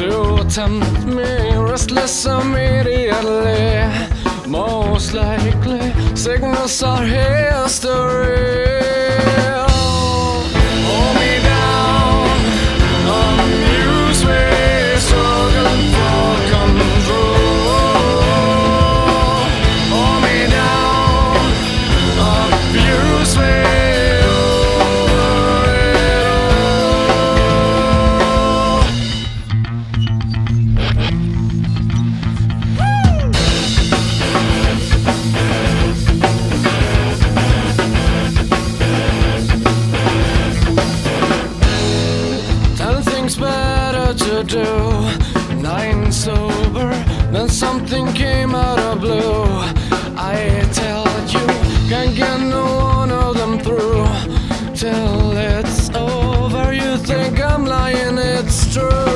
to tempt me, restless immediately. Most likely, signals are history. Better to do 9 sober than something came out of blue. I tell you, can't get no one of them through till it's over. You think I'm lying, it's true. No.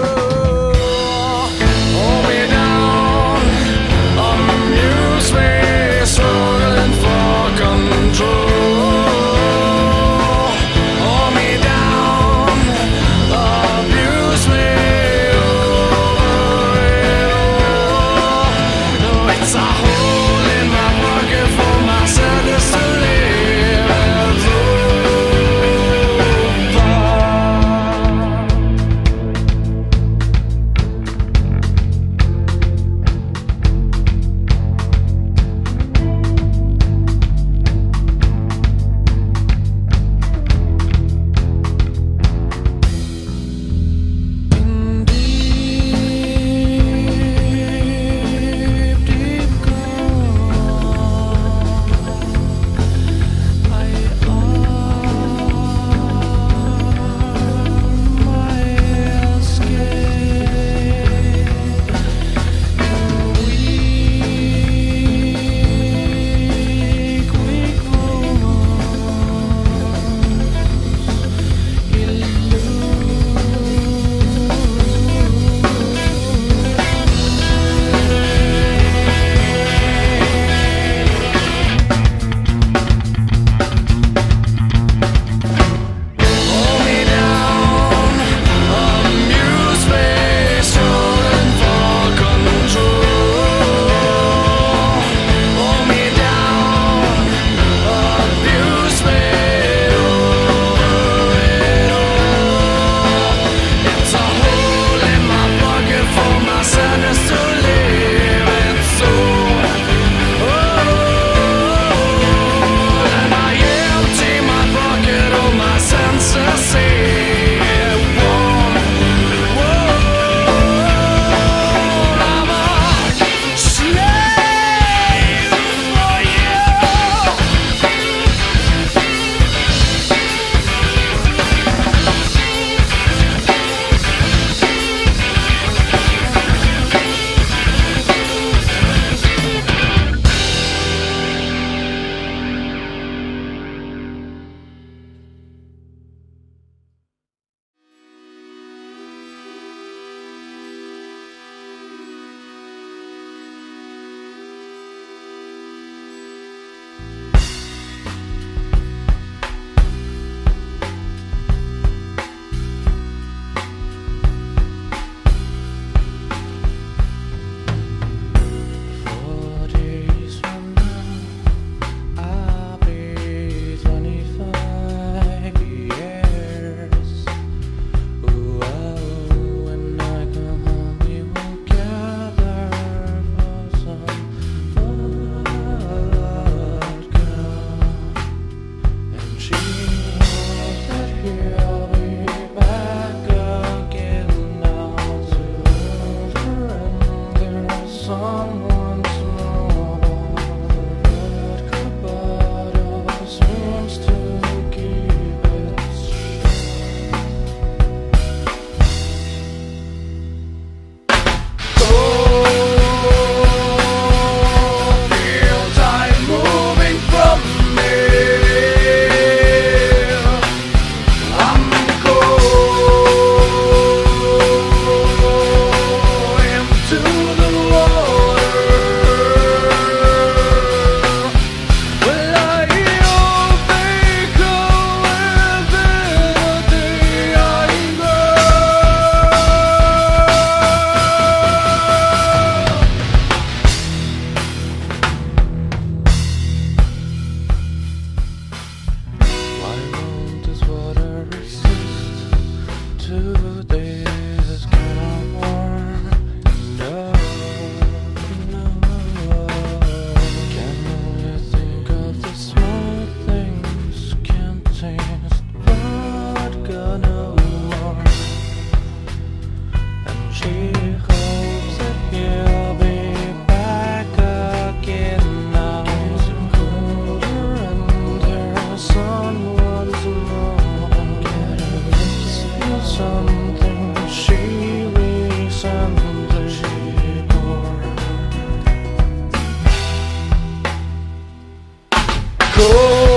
go.